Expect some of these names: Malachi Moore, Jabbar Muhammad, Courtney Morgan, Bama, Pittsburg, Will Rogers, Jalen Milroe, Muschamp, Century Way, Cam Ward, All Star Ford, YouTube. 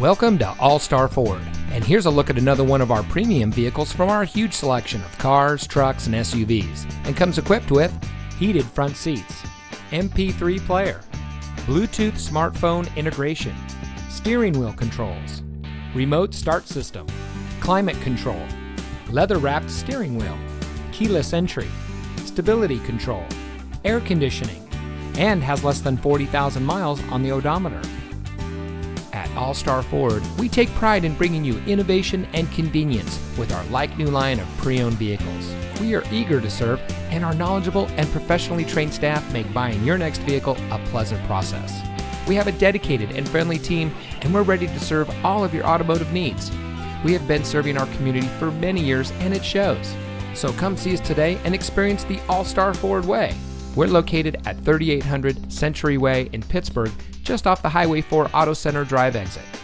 Welcome to All Star Ford, and here's a look at another one of our premium vehicles from our huge selection of cars, trucks, and SUVs, and comes equipped with heated front seats, MP3 player, Bluetooth smartphone integration, steering wheel controls, remote start system, climate control, leather-wrapped steering wheel, keyless entry, stability control, air conditioning, and has less than 40,000 miles on the odometer. At All Star Ford, we take pride in bringing you innovation and convenience with our like-new line of pre-owned vehicles. We are eager to serve, and our knowledgeable and professionally trained staff make buying your next vehicle a pleasant process. We have a dedicated and friendly team, and we're ready to serve all of your automotive needs. We have been serving our community for many years, and it shows. So come see us today and experience the All Star Ford way. We're located at 3800 Century Way in Pittsburg, just off the Highway 4 Auto Center Drive exit.